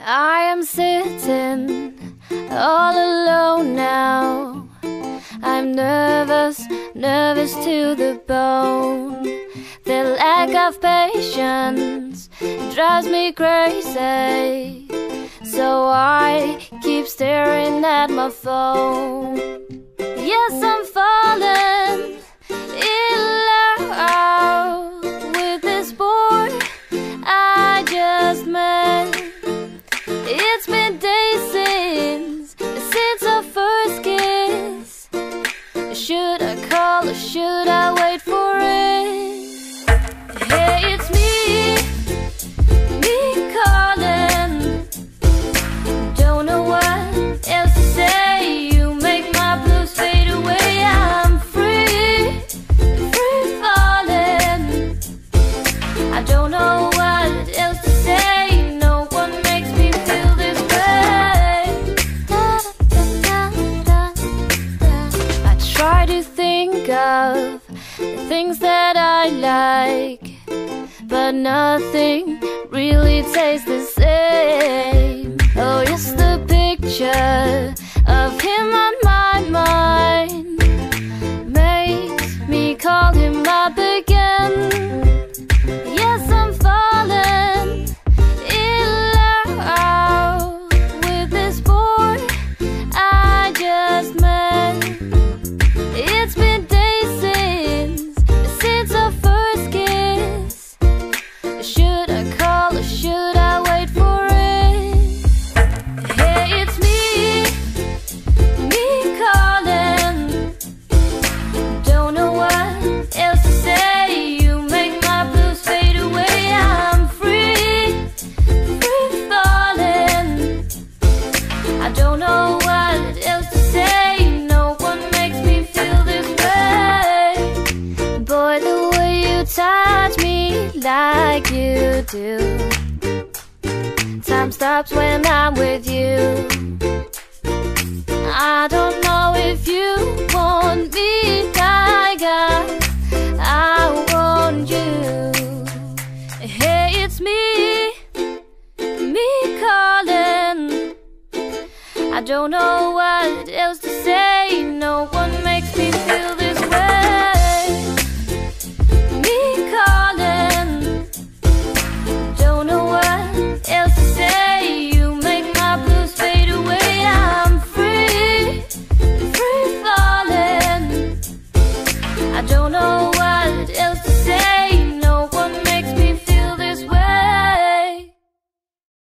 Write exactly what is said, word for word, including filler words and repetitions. I am sitting all alone now. I'm nervous, nervous to the bone. The lack of patience drives me crazy, so I keep staring at my phone. Yes, I'm falling in love with this boy I just met. It's been days since, since our first kiss. Should I call or should I wait for it? Hey, it's me, me calling. Don't know what else to say. You make my blues fade away. I'm free, free falling. I don't know what else to say. Of the things that I like, but nothing really tastes the same. Oh, yes, the picture of him on my mind makes me call him up again. Yes, I'm falling in love with this boy I just met. It's been like you do. Time stops when I'm with you. I don't know if you want me like I, I want you. Hey, it's me, me calling. I don't know what else to say.